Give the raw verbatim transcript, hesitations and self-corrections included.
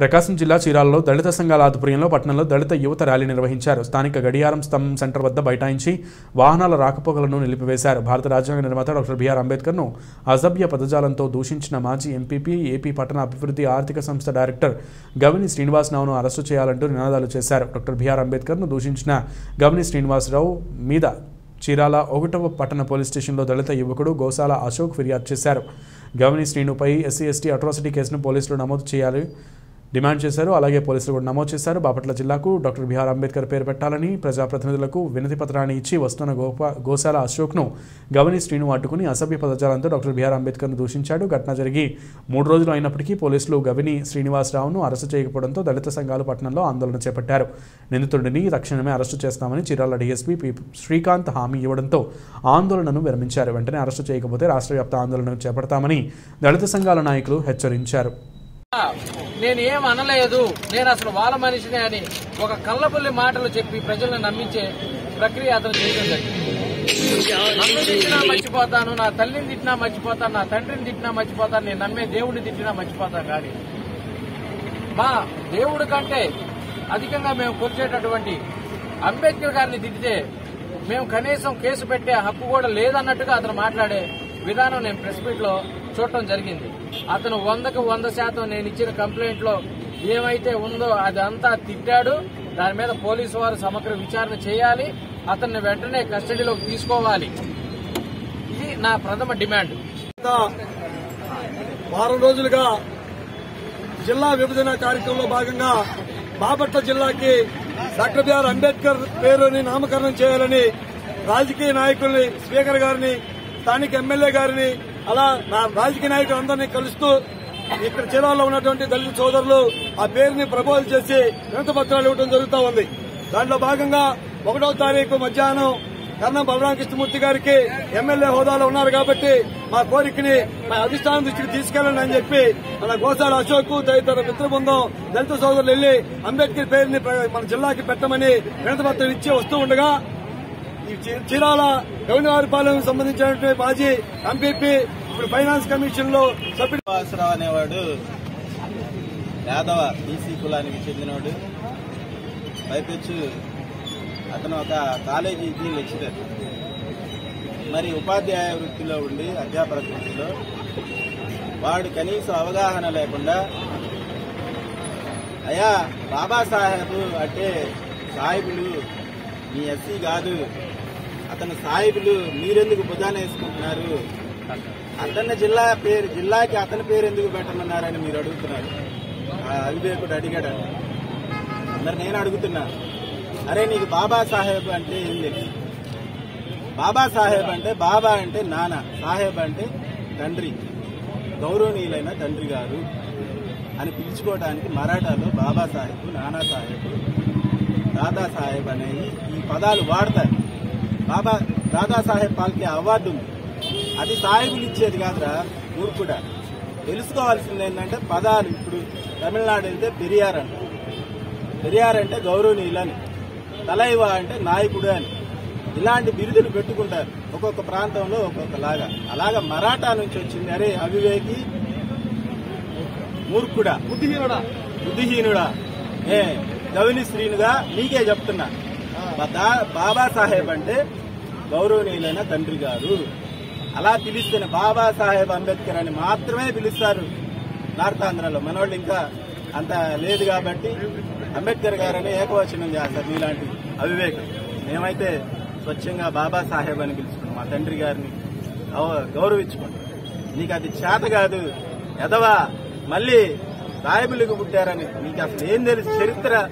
ప్రకాశం జిల్లా చీరాలలో దళిత సంఘాల ఆధ్వర్యంలో పట్టణంలో దళిత యువత ర్యాలీ నిర్వహించారు. స్థానిక గడియారం స్తంభం సెంటర్ వద్ద బైఠాయించి వాహనాల రాకపోకలను నిలిపివేశారు. భారత రాజ్యాంగ నిర్మాత డాక్టర్ బీఆర్ అంబేడ్కర్ను అసభ్య పదజాలంతో దూషించిన మాజీ ఎంపీపీ ఏపీ పట్టణ అభివృద్ధి ఆర్థిక సంస్థ డైరెక్టర్ గవిని శ్రీనివాసరావును అరెస్టు చేయాలంటూ నినాదాలు చేశారు. డాక్టర్ బీఆర్ అంబేద్కర్ను దూషించిన గవిని శ్రీనివాసరావు మీద చీరాల ఒకటవ పట్టణ పోలీస్ స్టేషన్లో దళిత యువకుడు గోసాల అశోక్ ఫిర్యాదు చేశారు. గవిని శ్రీనుపై ఎస్సీ ఎస్టీ అట్రాసిటీ కేసును పోలీసులు నమోదు చేయాలి డిమాండ్ చేశారు. అలాగే పోలీసులు కూడా నమోదు చేశారు. బాపట్ల జిల్లాకు డాక్టర్ బీఆర్ అంబేద్కర్ పేరు పెట్టాలని ప్రజాప్రతినిధులకు వినతి పత్రాన్ని ఇచ్చి వస్తున్న గోపా గోశాల అశోక్ను గవిని శ్రీను అడ్డుకుని అసభ్య పదజాలంతో డాక్టర్ బీఆర్ అంబేద్కర్ను దూషించాడు. ఘటన జరిగి మూడు రోజులు అయినప్పటికీ పోలీసులు గవిని శ్రీనివాసరావును అరెస్టు చేయకపోవడంతో దళిత సంఘాలు పట్టణంలో ఆందోళన చేపట్టారు. నిందితుడిని తక్షణమే అరెస్టు చేస్తామని చీరాల డీఎస్పీ శ్రీకాంత్ హామీ ఇవ్వడంతో ఆందోళనను విరమించారు. వెంటనే అరెస్టు చేయకపోతే రాష్ట్ర వ్యాప్త ఆందోళన చేపడతామని దళిత సంఘాల నాయకులు హెచ్చరించారు. నేను ఏం అనలేదు, నేను అసలు వాళ్ళ మనిషిని అని ఒక కళ్ళబుల్లి మాటలు చెప్పి ప్రజలను నమ్మించే ప్రక్రియ అతను చేయడం జరిగింది. నన్ను తిట్టినా మర్చిపోతాను, నా తల్లిని తిట్టినా మర్చిపోతాను, నా తండ్రిని తిట్టినా మర్చిపోతాను, నేను నమ్మే దేవుడిని తిట్టినా మర్చిపోతాను. కానీ మా దేవుడి కంటే అధికంగా మేము కొలిచేటటువంటి అంబేద్కర్ గారిని తిట్టితే మేము కనీసం కేసు పెట్టే హక్కు కూడా లేదన్నట్టుగా అతను మాట్లాడే విధానం నేను ప్రెస్ మీట్ లో చూడటం జరిగింది. అతను వందకు వంద శాతం నేను ఇచ్చిన కంప్లైంట్ లో ఏమైతే ఉందో అదంతా తిట్టాడు. దాని మీద పోలీసు వారు సమగ్ర విచారణ చేయాలి, అతన్ని వెంటనే కస్టడీలోకి తీసుకోవాలి. ఇది నా ప్రథమ డిమాండ్. వారం రోజులుగా జిల్లా విభజన కార్యక్రమంలో భాగంగా బాపట్ల జిల్లాకి డాక్టర్ బీఆర్ అంబేద్కర్ పేరుని నామకరణం చేయాలని రాజకీయ నాయకుల్ని, స్పీకర్ గారిని, స్థానిక ఎమ్మెల్యే గారిని, అలా నా రాజకీయ నాయకులందరినీ కలుస్తూ ఇక్కడ చీరాల్లో ఉన్నటువంటి దళిత సోదరులు ఆ పేరుని ప్రపోజ్ చేసి వినతి పత్రాలు ఇవ్వడం జరుగుతూ ఉంది. దాంట్లో భాగంగా ఒకటో తారీఖు మధ్యాహ్నం కర్ణం బలరామ కృష్ణమూర్తి గారికి ఎమ్మెల్యే హోదాలో ఉన్నారు కాబట్టి మా కోరికని మా అధిష్టానం దృష్టికి తీసుకెళ్లండి అని చెప్పి మన గోశాల అశోక్ తదితర మిత్ర బృందం దళిత సోదరులు వెళ్లి అంబేద్కర్ పేరుని మన జిల్లాకి పెట్టమని వినతి పత్రం ఇచ్చి వస్తూ ఉండగా చీరాల గౌనవారిపాలెం సంబంధించినటువంటి మాజీ ఎంపీపీ ఇప్పుడు ఫైనాన్స్ కమిషన్ లో శ్రీనివాసరావు అనేవాడు యాదవ బీసీ కులానికి చెందినవాడు. పైపెచ్చు అతను ఒక కాలేజీకి లెక్చరర్, మరి ఉపాధ్యాయ వృత్తిలో ఉండి అధ్యాపక వృత్తిలో వాడు కనీసం అవగాహన లేకుండా అయా బాబాసాహెబ్ అంటే సాహిబులు, మీ ఎస్సీ కాదు, అతను సాహిబులు, మీరెందుకు భుజాన వేసుకుంటున్నారు, అతని జిల్లా పేరు జిల్లాకి అతని పేరు ఎందుకు పెట్టమన్నారని మీరు అడుగుతున్నారు. అవివేకుడు అడిగాడు. అందరు నేను అడుగుతున్నా, అరే నీకు బాబాసాహెబ్ అంటే ఏం లేదు? బాబాసాహెబ్ అంటే బాబా అంటే నాన్న, సాహెబ్ అంటే తండ్రి, గౌరవనీయులైన తండ్రి గారు అని పిలుచుకోవడానికి మరాఠాలో బాబాసాహెబ్, నానాసాహెబ్, దాదాసాహెబ్ అనేవి ఈ పదాలు వాడతాయి. బాబా దాదాసాహెబ్ పాల్కే అవార్డు ఉంది, అది సాహెబులు ఇచ్చేది కాదురా మూర్ఖుడా. తెలుసుకోవాల్సింది ఏంటంటే పదాలు. ఇప్పుడు తమిళనాడు వెళ్తే పెరియార్ అంట, పెరియార్ అంటే గౌరవనీయులని, తలైవా అంటే నాయకుడు అని, ఇలాంటి బిరుదులు పెట్టుకుంటారు ఒక్కొక్క ప్రాంతంలో ఒక్కొక్కలాగా. అలాగా మరాఠా నుంచి వచ్చింది, అరే అవివేకి, మూర్ఖుడా, బుద్ధిహీనుడా, బుద్ధిహీనుడా, ఏ గవిని శ్రీనుగా నీకే చెప్తున్నా, బాబాసాహెబ్ అంటే గౌరవనీయులైన తండ్రి గారు, అలా పిలిస్తేనే బాబాసాహెబ్ అంబేద్కర్ అని మాత్రమే పిలుస్తారు నార్థాంధ్రలో. మనోళ్ళు ఇంకా అంత లేదు కాబట్టి అంబేద్కర్ గారని ఏకవచనం చేస్తారు. మీలాంటి అవివేకం. మేమైతే స్వచ్ఛంగా బాబాసాహెబ్ అని పిలుచుకున్నాం, మా తండ్రి గారిని గౌరవించుకుంటాం. నీకు అది చేత కాదు ఎదవా, మళ్ళీ రాయబులికి పుట్టారని నీకు అసలు ఏం తెలుసు చరిత్ర?